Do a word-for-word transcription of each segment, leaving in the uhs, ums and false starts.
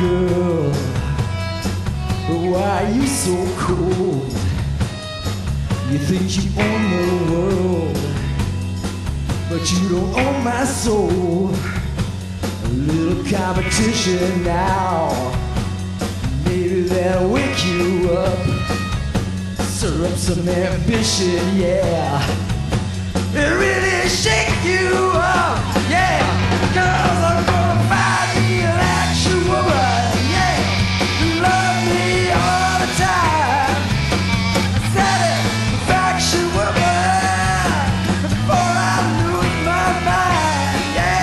girl, why are you so cold? You think you own the world, but you don't own my soul. A little competition now, maybe that'll wake you up, stir up some ambition, yeah, it really shake you up, yeah, 'cause I'm gonna find me an actual woman, yeah, who love me all the time. I said it, a faction woman, before I lose my mind, yeah.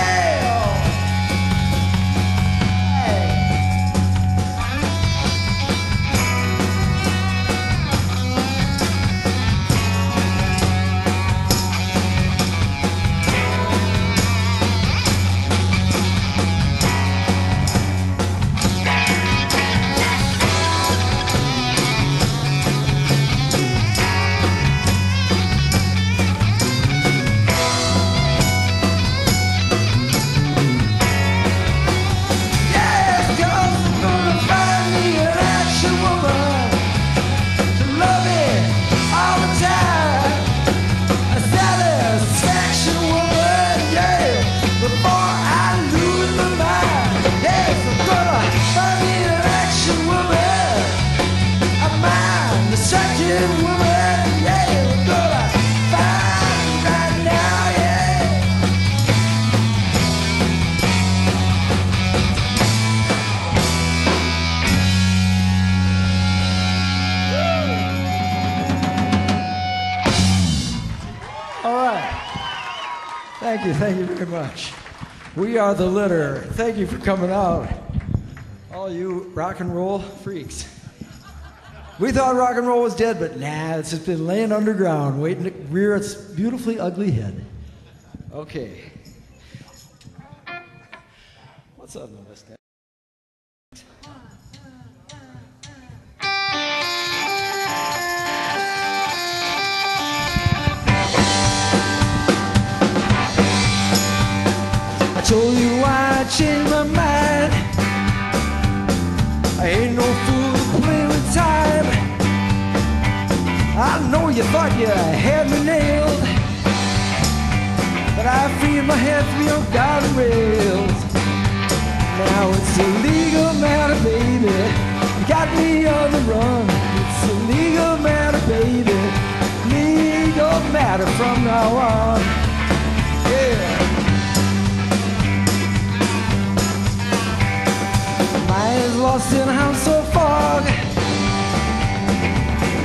Thank you, thank you very much. We are The Litter. Thank you for coming out, all you rock and roll freaks. We thought rock and roll was dead, but nah, it's just been laying underground, waiting to rear its beautifully ugly head. Okay. What's on the list? I told you why I changed my mind. I ain't no fool to play with time. I know you thought you had me nailed, but I freed my head from your guard rails. Now it's a legal matter, baby. You got me on the run. It's a legal matter, baby. Legal matter from now on. Yeah. Eyes lost in a house of fog,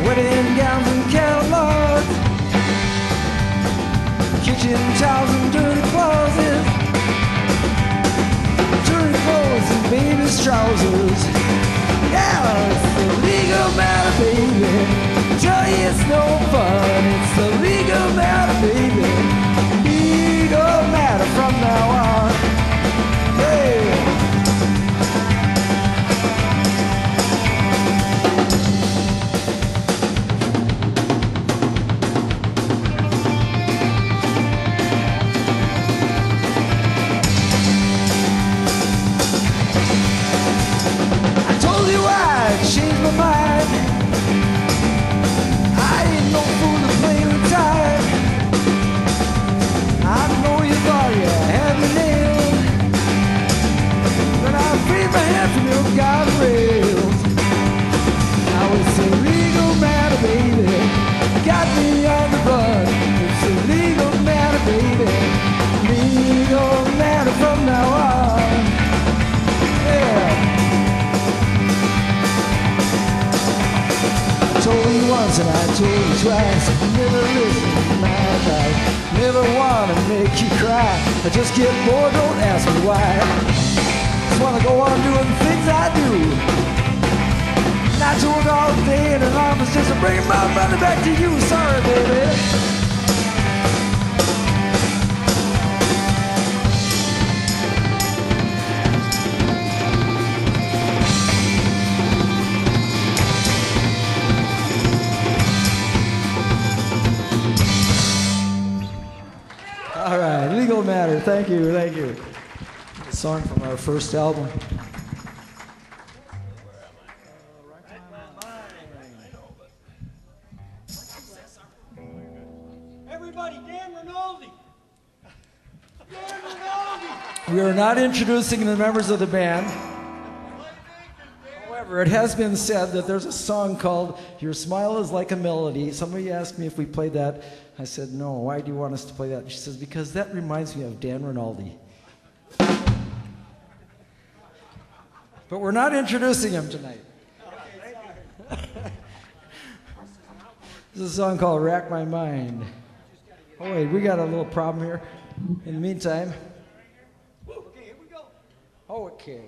wedding gowns and catalogs, kitchen towels and dirty closets, dirty clothes and baby's trousers. Yeah, it's the legal matter, baby. Tell you it's no fun. It's the legal matter, baby. Legal matter from now on. Hey. And I told you twice, never listen to my advice. Never wanna make you cry. I just get bored, don't ask me why. Just wanna go on doing things I do. And I do it all day in an office just to bring my money back to you. Sorry, baby. Thank you, thank you. A song from our first album. We are not introducing the members of the band. However, it has been said that there's a song called Your Smile is Like a Melody. Somebody asked me if we played that. I said, no, why do you want us to play that? She says, because that reminds me of Dan Rinaldi. But we're not introducing him tonight. This is a song called Rack My Mind. Oh wait, we got a little problem here. In the meantime. Okay, here we go. Oh, okay.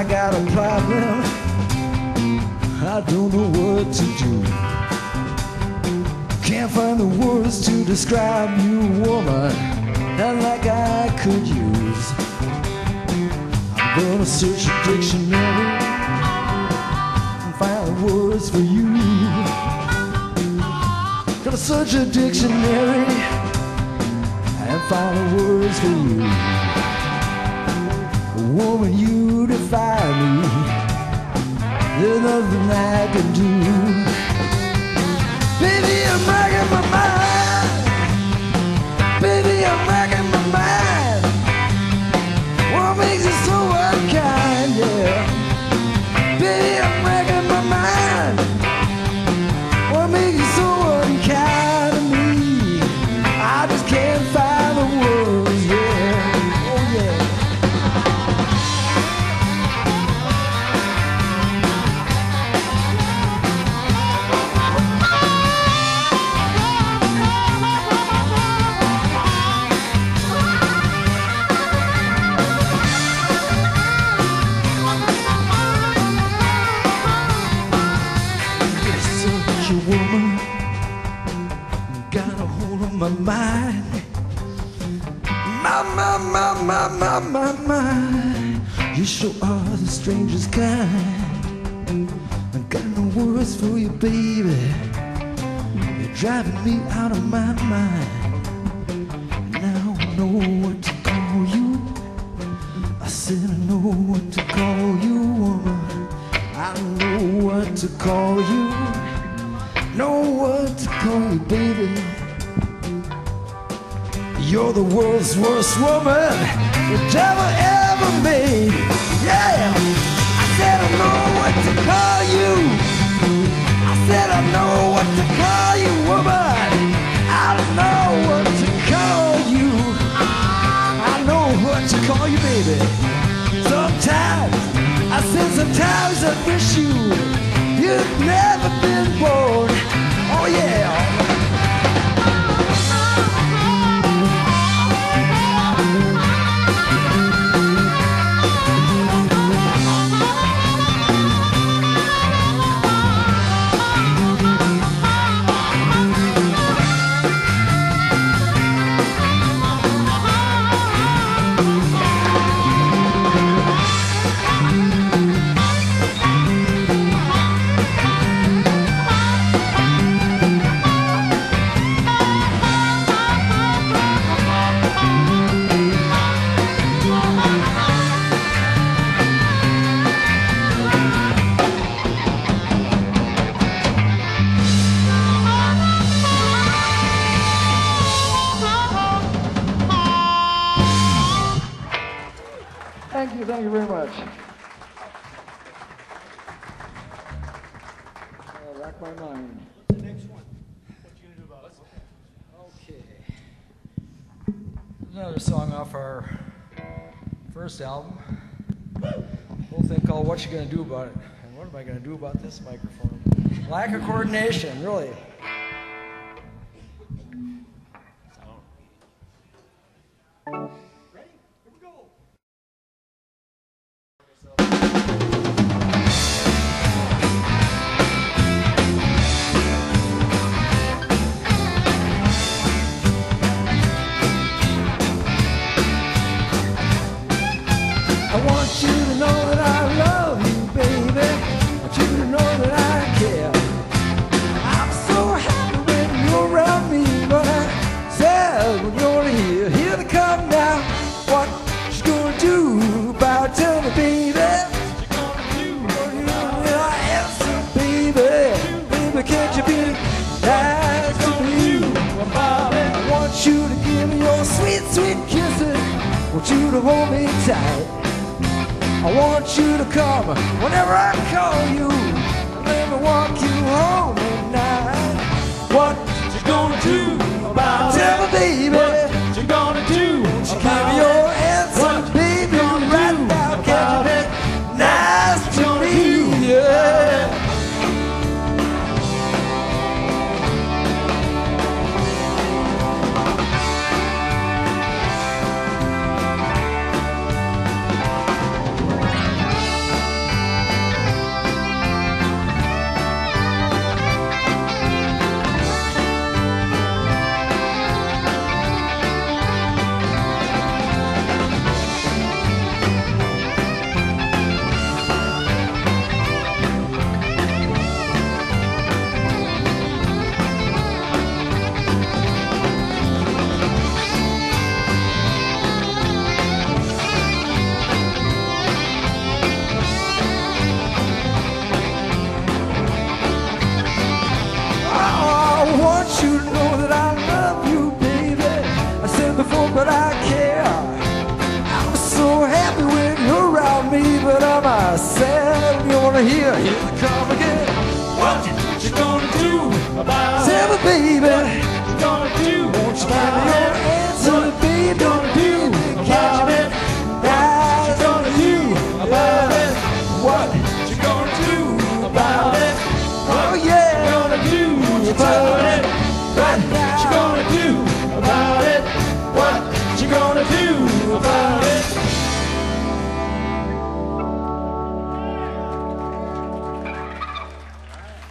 I got a problem, I don't know what to do. Baby, I got a problem, I don't know what to do. Can't find the words to describe you, woman, not like I could use. I'm gonna search a dictionary and find words for you. Gonna search a dictionary and find the words for you. Woman, you defy me, there's nothing I can do. Baby, I'm racking my mind. Baby, I'm racking my mind. What makes you so unkind, yeah. Baby, I'm racking my mind. What makes you so kind of me, I just can't find the words, yeah, oh yeah. You're such a woman, my mind, my, my, my, my, my, my, my. You sure are the strangest kind. I got no words for you, baby. You're driving me out of my mind. And I don't know what to call you. I said I know what to call you, woman. I don't know what to call you. Know what to call you, baby. You're the world's worst woman the devil ever made. Yeah! I said I know what to call you. I said I know what to call you, woman. I don't know what to call you. I know what to call you, baby. Sometimes, I said sometimes I wish you you'd never been born. Oh yeah! Thank you very much. I'll rack my mind. What's the next one? What you gonna do about it? Okay. Another song off our first album. Whole thing called What You Gonna Do About It. And what am I gonna do about this microphone? Lack of coordination, really. want you to hold me tight. I want you to come whenever I call you. Let me walk you home at night. What you gonna do about it? Tell me, baby. What you gonna do about it? Give me your answer, baby, right now. Can't you make nice to me? Yeah. But I care. I'm so happy when you're around me, but I'm myself. You wanna hear? Here they come again. What you gonna do about it? Tell me, baby. What you gonna do? Won't you give me your answer? What you gonna do about it? What you gonna do about it? What you gonna do about it? Oh yeah. What you gonna do about it? What you gonna do about it? What you gonna do about it?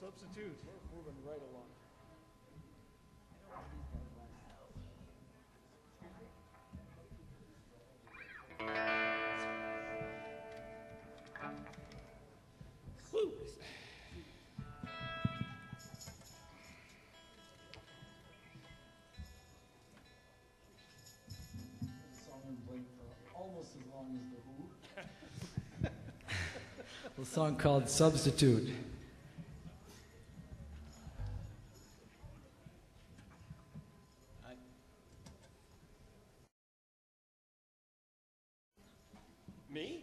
Substitute, we're moving right along. A song called Substitute. Me?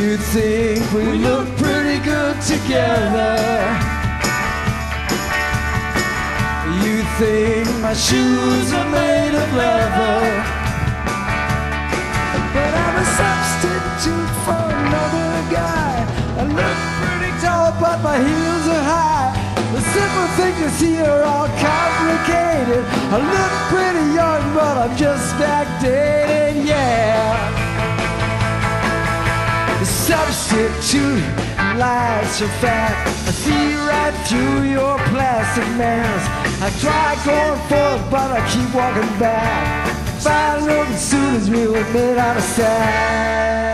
You'd think we look pretty good together. You think my shoes are made of leather. But I'm a substitute for another guy. I look pretty tall, but my heels are high. The simple things here are all complicated. I look pretty young, but I'm just outdated, yeah. Substitute lies are fat. I see right through your plastic mask. I try going forward, but I keep walking back. Find love as soon as we were made out of sand.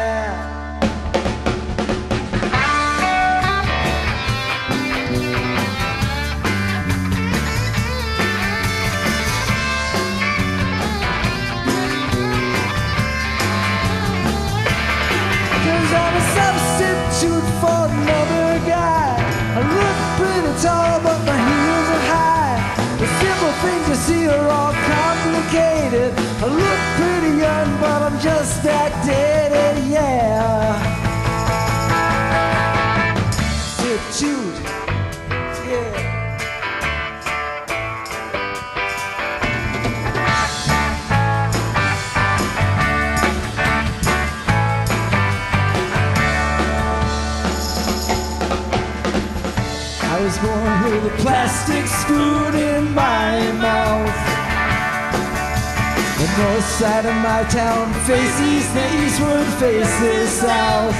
For another guy, I look pretty tall, but my heels are high. The simple things you see are all complicated. I look pretty young, but I'm just outdated, yeah. Substitute, born with a plastic spoon in my mouth. The north side of my town faces the eastward, faces south.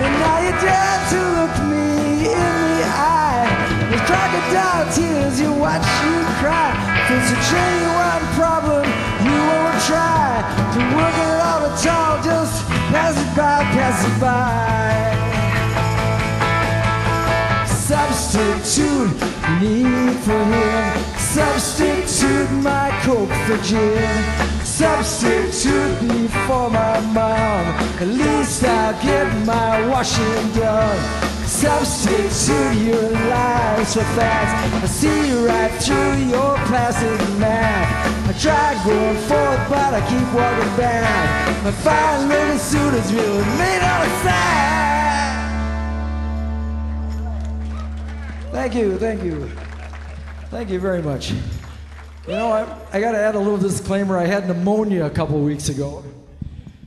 And now you dare to look me in the eye. With crocodile tears you watch you cry. If it's a genuine problem, you won't try to work it out at all. Just pass it by, pass it by. substitute need for him. Substitute my Coke for gin. Substitute me for my mom. At least I'll get my washing done. Substitute your lies for facts. I see right through your plastic map. I try going forward, but I keep walking back. My fine little suit is really made out of sack. Thank you, thank you. Thank you very much. You know, I, I gotta add a little disclaimer. I had pneumonia a couple weeks ago.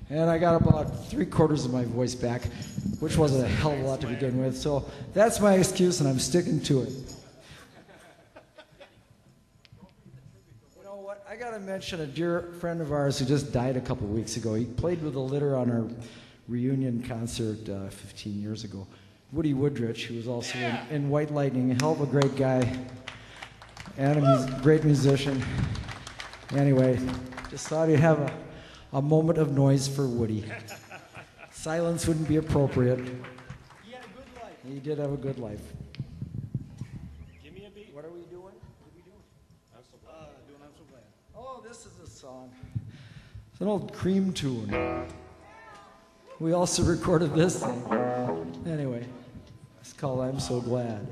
And I got about three quarters of my voice back, which wasn't a hell of a lot to begin with. So that's my excuse, and I'm sticking to it. You know what? I got to mention a dear friend of ours who just died a couple weeks ago. He played with The Litter on our reunion concert uh, fifteen years ago. Woody Woodrich, who was also yeah. in, in White Lightning, a hell of a great guy, and a great musician. Anyway, just thought you'd have a. A moment of noise for Woody. Silence wouldn't be appropriate. He had a good life. He did have a good life. Give me a beat. What are we doing? What are we doing? I'm so glad. Uh, doing I'm so glad. Oh, this is a song. It's an old Cream tune. We also recorded this thing. Anyway, it's called I'm So Glad.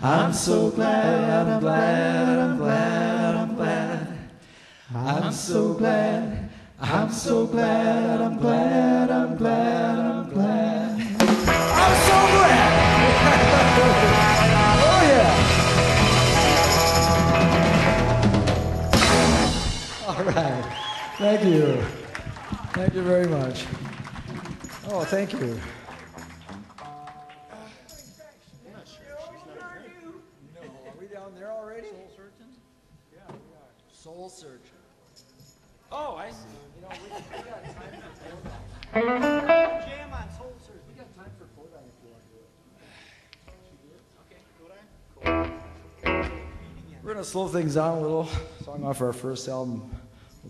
I'm so glad, I'm glad, I'm glad, I'm glad, I'm glad. Thank you. Thank you very much. Oh, thank you. Soul surgeon. Oh, I see. You know, we, we got time for Codine. Jam on soul surgeon. We got time for Codine if you want to do it. Okay, Codine. We're going to slow things down a little. Song off our first album, a little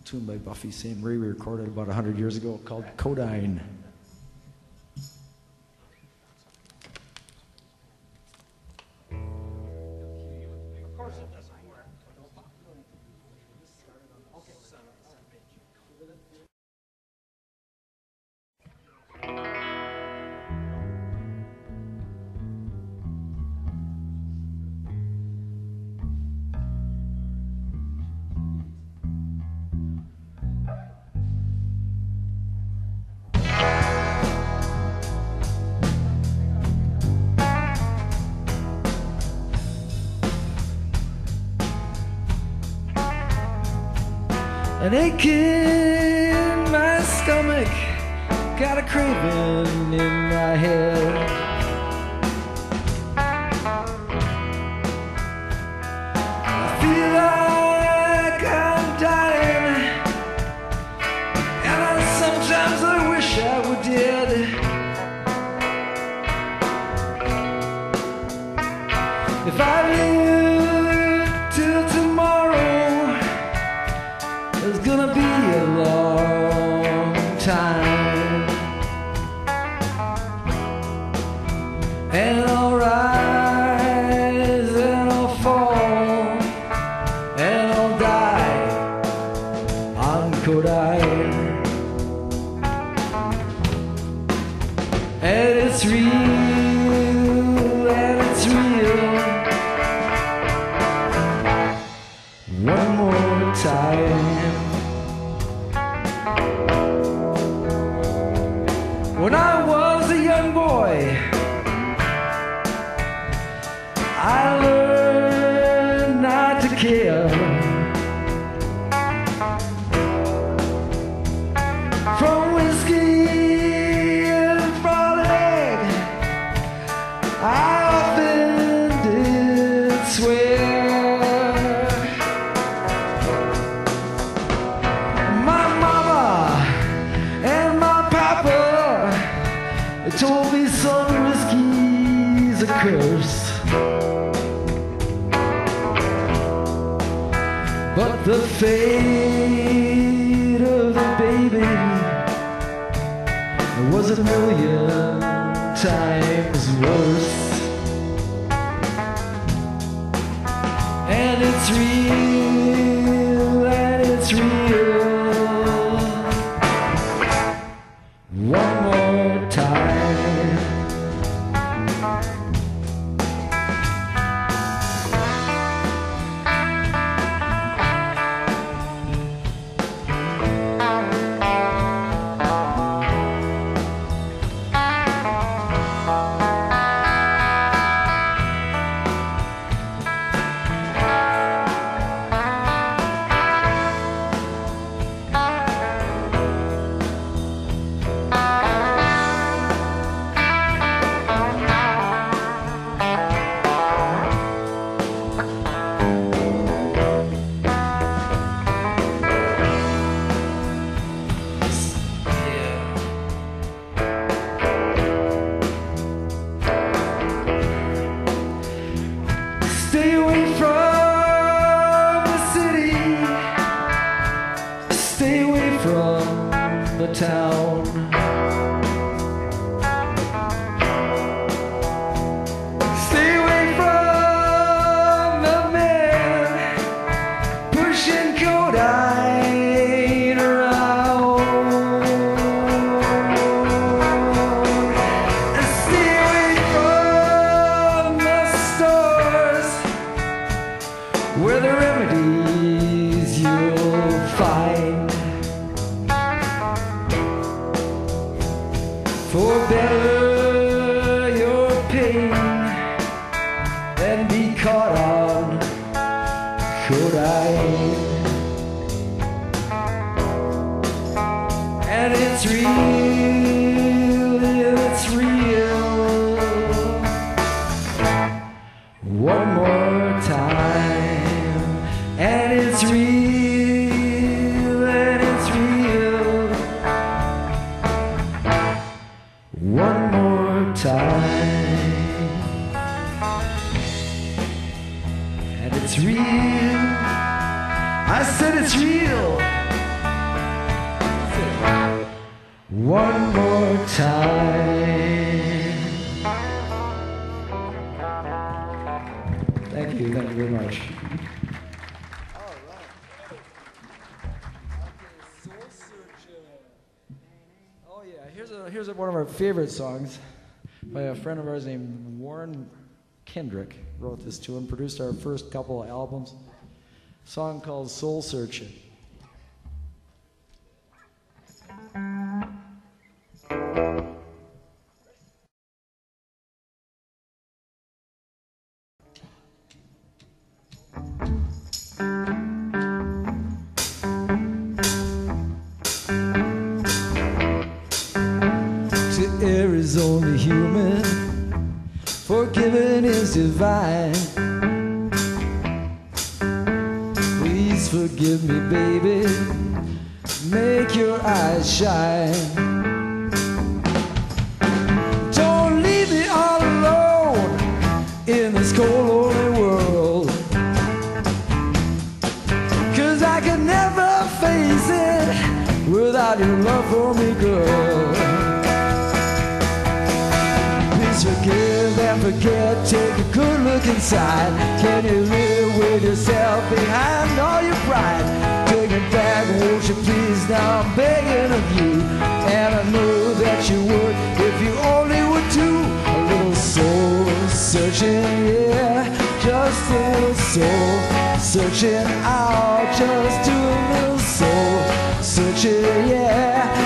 tune by Buffy Saint Samarie, we recorded about one hundred years ago, called Codine. An ache in my stomach, got a craving in my head. I feel like I'm dying, and I, sometimes I wish I were dead. If I live till tomorrow, it's gonna be a long time, and I'll rise and I'll fall and I'll die on Codine. And it's real, and it's real, one more time. When I was a young boy, I learned not to care. From whiskey and frolic, I often did swear. My mama and my papa told me some whiskey's a curse, but the fate of the baby was a million times worse. And it's real, and it's real, one more time. Stay away from the city, stay away from the town. Stay away from the man pushing Codine around. And stay away from the stores, where the remedies you'll find for better your pain than be caught on Codine. and it's real, it's real. One more time, and it's real, and it's real. One more time, and it's real. I said it's real. One more time. Thank you, thank you very much. All right. Oh yeah, here's a, here's a, one of our favorite songs by a friend of ours named Warren Kendrick. Wrote this to him, produced our first couple of albums. A song called Soul Searching. Divine. Please forgive me, baby. Make your eyes shine. Don't leave me all alone in this cold, lonely world, 'cause I could never face it without your love for me, girl. Please forgive and forget, take a good look inside. Can you live with yourself behind all your pride? Take it back, won't you please, now I'm begging of you. And I know that you would, if you only would do a little soul searching, yeah. Just a little soul searching out, just do a little soul searching, yeah.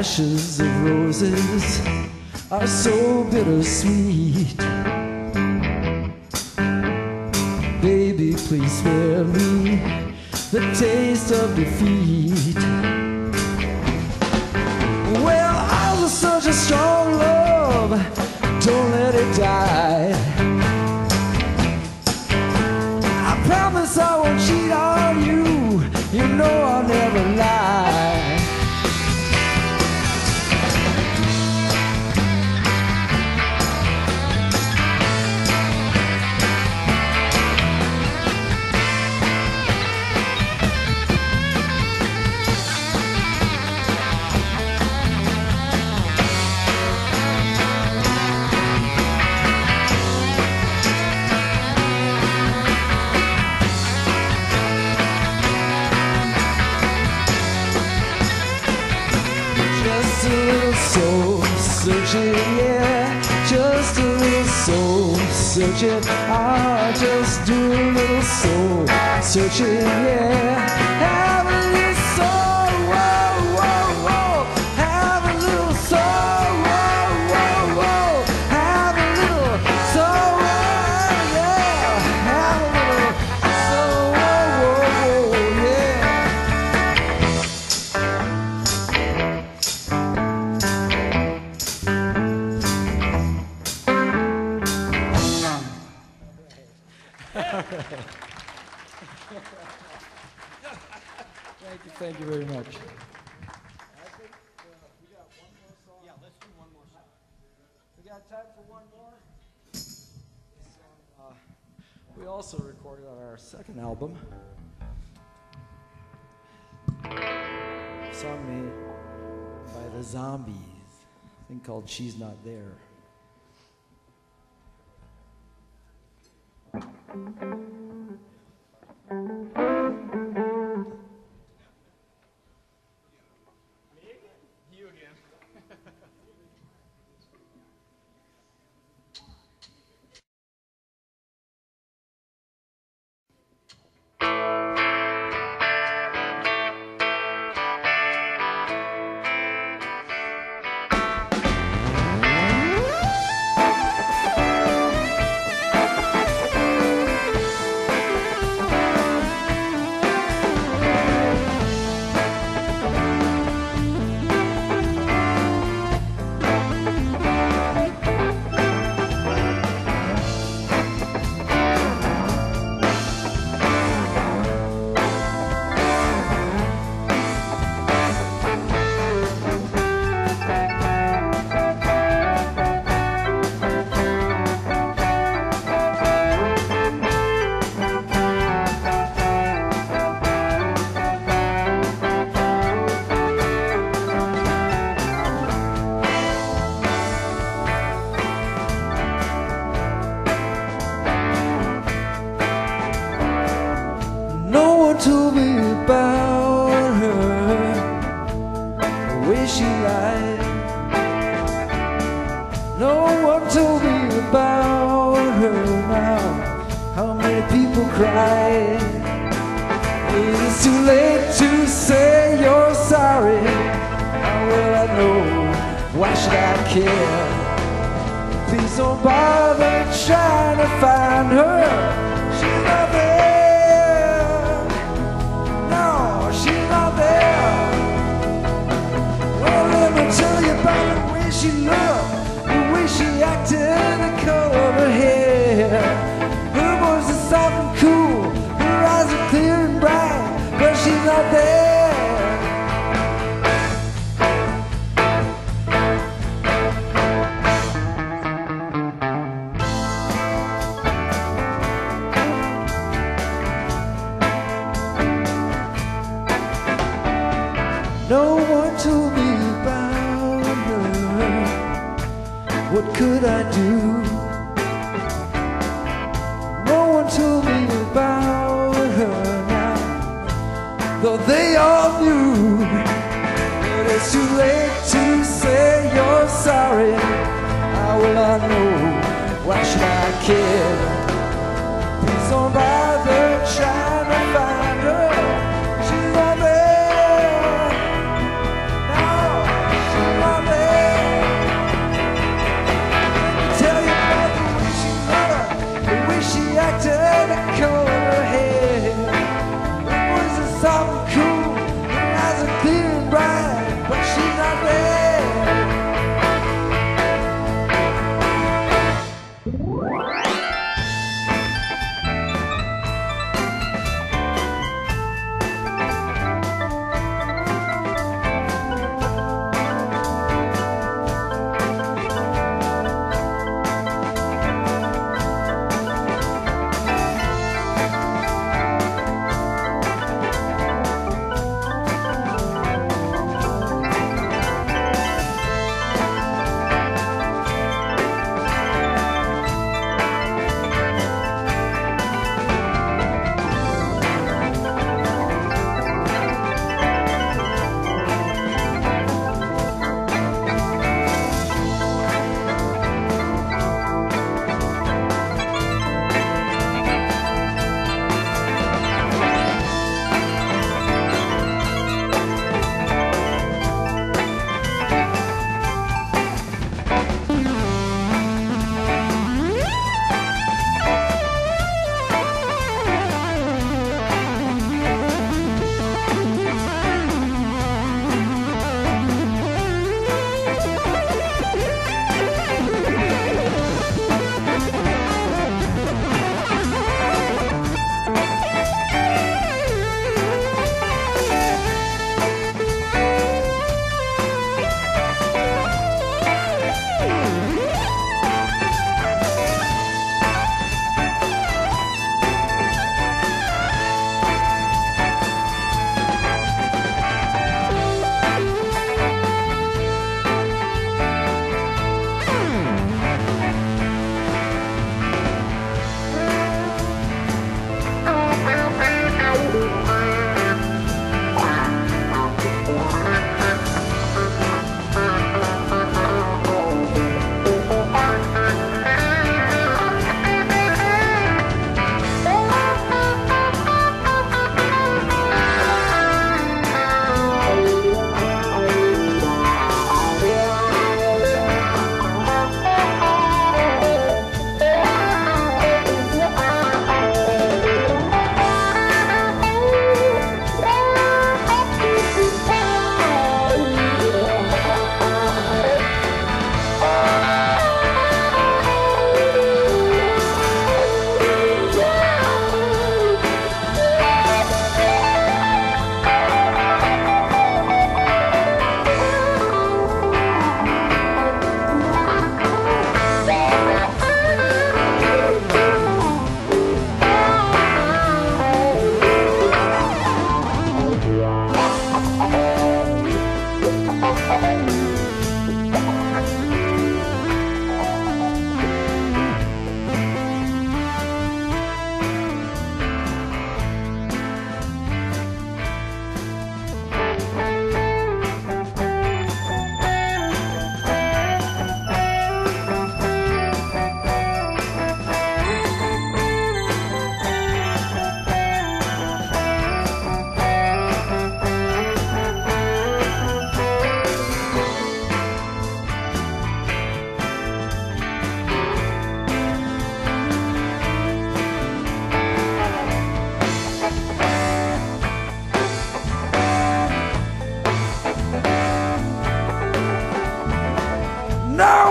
Ashes of roses are so bittersweet. Baby, please spare me the taste of defeat. Well, I was such a strong love, don't let it die. I promise I won't cheat on you, you know I'll never lie. Searching, yeah, just a little soul searching. Ah, just do a little soul searching, yeah. Have a little soul, whoa, whoa, whoa. Have a little soul, whoa, whoa, whoa. Have a little soul, whoa, yeah. Have a little soul, whoa, whoa, whoa, yeah. Thank you, thank you very much. I think uh, we got one more song. Yeah, let's do one more song. We got time for one more. Uh, we also recorded on our second album. A song made by the Zombies. A thing called She's Not There. You again. one told me about her now. How many people cry? It is too late to say you're sorry. How will I know? Why should I care? Please don't bother trying to find her. She's not there. No, she's not there. Well, let me tell you about the way she looked, she acted, the color of her hair. Her voice is soft and cool, her eyes are clear and bright, but she's not there. No one told me about her. What could I do? No one told me about her now, though they all knew. But it's too late to say you're sorry. How will I know? Why should I care? Please don't bother trying to find her.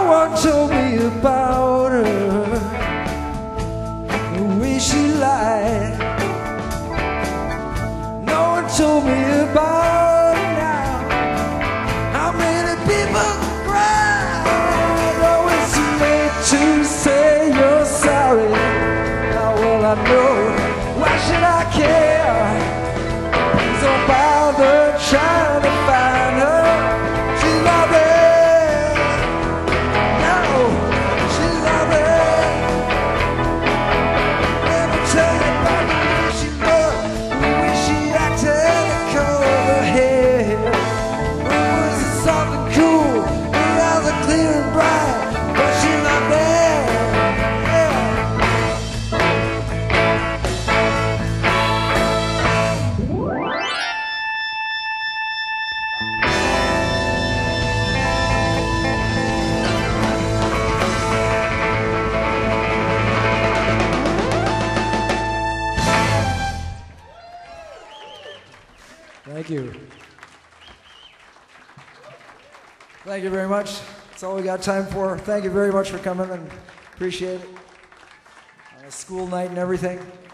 one told me about her, the way she lied. No one told me about her now. How many people cry? Oh, it's too late to say you're sorry. How will I know? Why should I care? Please don't bother trying to find her. She's not there. No, she's not there. Let me tell you about the way she looked, the way she acted, the color of her hair. Her words are soft and cool, her eyes are clear and bright, but she's not there. Thank you. Thank you very much. That's all we got time for. Thank you very much for coming, and appreciate it. On a school night and everything.